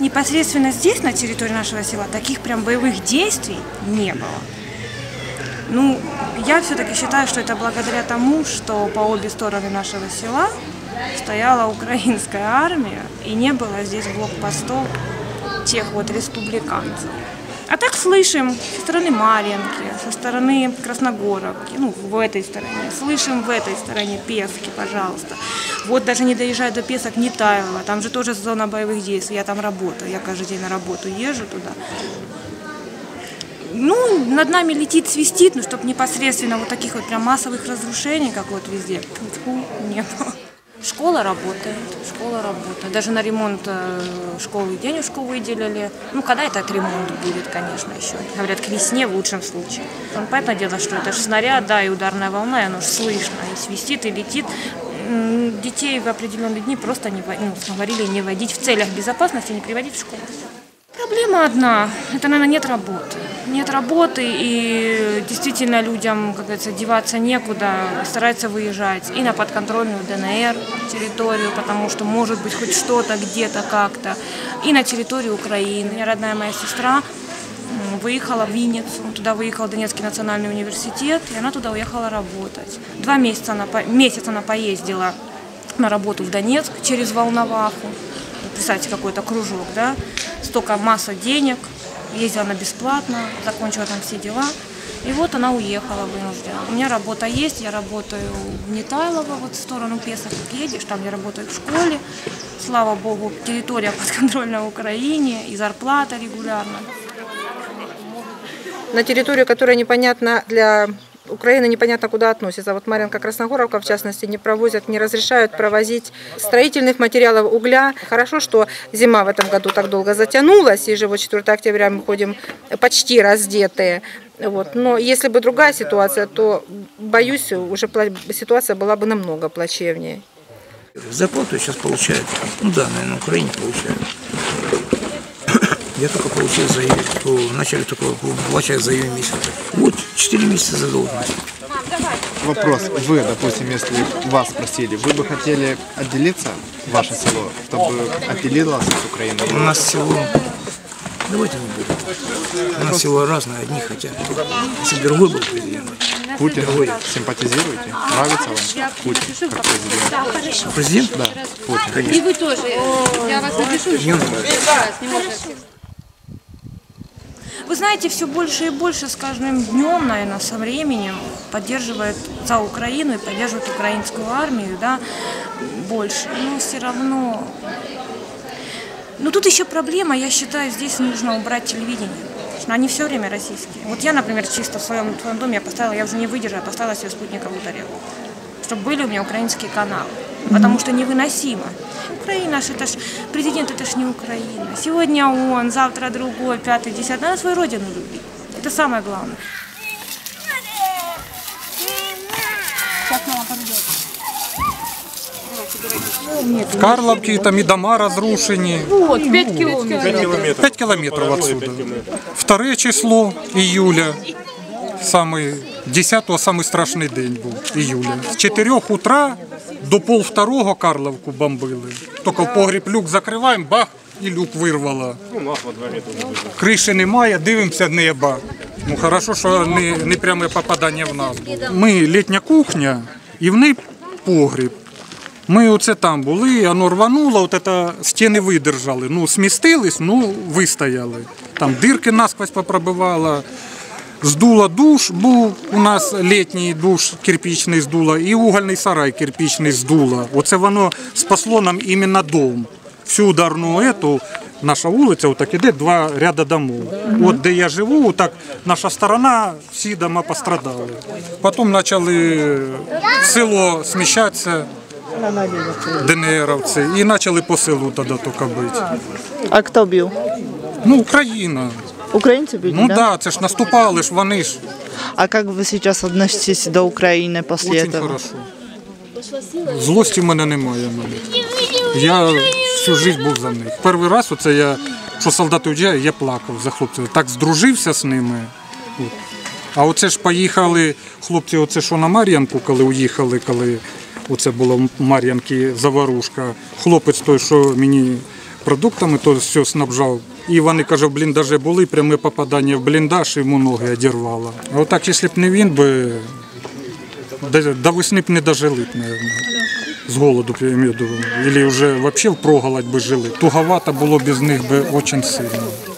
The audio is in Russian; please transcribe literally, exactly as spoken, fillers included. Непосредственно здесь, на территории нашего села, таких прям боевых действий не было. Ну, я все-таки считаю, что это благодаря тому, что по обе стороны нашего села стояла украинская армия, и не было здесь блокпостов тех вот республиканцев. А так слышим со стороны Марьянки, со стороны Красногоровки, ну, в этой стороне, слышим в этой стороне Пески, пожалуйста. Вот даже не доезжая до Песок, Нетайлово, там же тоже зона боевых действий, я там работаю, я каждый день на работу езжу туда. Ну, над нами летит, свистит, но чтобы непосредственно вот таких вот прям массовых разрушений, как вот везде, фу, не было. Школа работает, школа работает. Даже на ремонт школы денежку выделили. Ну, когда этот ремонт будет, конечно, еще. Говорят, к весне в лучшем случае. Понятное дело, что это же снаряд, да, и ударная волна, и оно же слышно, и свистит, и летит. Детей в определенные дни просто не, ну, говорили не водить в целях безопасности, не приводить в школу. Проблема одна, это, наверное, нет работы. Нет работы, и действительно людям, как говорится, деваться некуда, стараются выезжать и на подконтрольную ДНР территорию, потому что может быть хоть что-то, где-то, как-то, и на территорию Украины. У меня родная моя сестра выехала в Винницу, туда выехал Донецкий национальный университет, и она туда уехала работать. Два месяца она, месяц она поездила на работу в Донецк через Волноваху, представьте, какой-то кружок, да, столько масса денег. Ездила она бесплатно, закончила там все дела. И вот она уехала вынуждена. У меня работа есть, я работаю в Нетайлово, вот в сторону Песок едешь, там я работаю в школе. Слава богу, территория подконтрольна Украине, и зарплата регулярно. На территорию, которая непонятна для Украина непонятно куда относится. Вот Марьянка, Красногоровка, в частности, не провозят, не разрешают провозить строительных материалов, угля. Хорошо, что зима в этом году так долго затянулась, и же вот четвёртого октября мы ходим почти раздетые. Вот. Но если бы другая ситуация, то, боюсь, уже ситуация была бы намного плачевнее. Зарплату сейчас получают. Ну да, наверное, на Украине получают. Я только получил заявление, что начали только получать заявление месяца. Вот, четыре месяца задолженность. Вопрос, вы, допустим, если вас спросили, вы бы хотели отделиться, ваше село, чтобы отделилось с Украиной? У нас село, давайте не будем, у нас село разное, одни хотят, если бы другой был президент. Путин, вы симпатизируете? Нравится вам Путин как президент? Президент? Да, Путин, конечно. И вы тоже, я вас напишу, что не можете. Вы знаете, все больше и больше с каждым днем, наверное, со временем поддерживает за Украину и поддерживает украинскую армию, да, больше. Но все равно... Но тут еще проблема, я считаю, здесь нужно убрать телевидение. Потому что они все время российские. Вот я, например, чисто в своем, в своем доме я поставила, я уже не выдержала, поставила себе спутниковую тарелку, чтобы были у меня украинские каналы. Потому что невыносимо. Украина, это ж, президент, это ж не Украина. Сегодня он, завтра другой, пятый, десятый. Надо свою родину любить. Это самое главное. В Карловке там и дома разрушены. Вот, пять километров. пять километров отсюда. Второе число июля. Самый десятого, самый страшный день был, июля. С четырёх утра до полвторого Карловку бомбили. Только в погреб люк закриваємо, бах, і люк вирвало. Криші немає, дивимося небо. Ну, хорошо, що не, не пряме попадання в нас було. Ми літня кухня, і в ній погреб. Ми оце там були, воно рвануло, от это, стіни видержали. Ну, смістились, ну, вистояли. Там дірки насквозь попробивало. Сдуло душ, был у нас летний душ кирпичный сдуло, и угольный сарай кирпичный сдуло. Оце воно спасло нам именно дом. Всю ударную эту, наша улица, вот так идет, два ряда домов. Вот где я живу, так наша сторона, все дома пострадали. Потом начали в село смещаться ДНРовцы, и начали по селу тогда только быть. А кто бил? Ну, Украина. Украинцы били, ну да? Ну да, это ж наступали, ж они ж. А как вы сейчас относитесь до Украины после Очень этого? Очень хорошо. Злости у меня немає. Я всю жизнь был за них. Первый раз, оце я, что солдаты уезжают, я плакал за хлопців. Так здружився с ними. А оце ж поїхали, хлопці, оце що на Мар'янку, коли уїхали, коли оце була в Мар'янці заварушка. Хлопець той, що мені... продуктами, то все снабжав. І вони, каже, в бліндажі були, пряме попадання в бліндаж, і йому ноги одірвало. А отак, якщо б не він, би до весни б не дожили, мабуть. С голоду, я имею в виду, или уже вообще впроголодь бы жили. Туговато было без них бы очень сильно.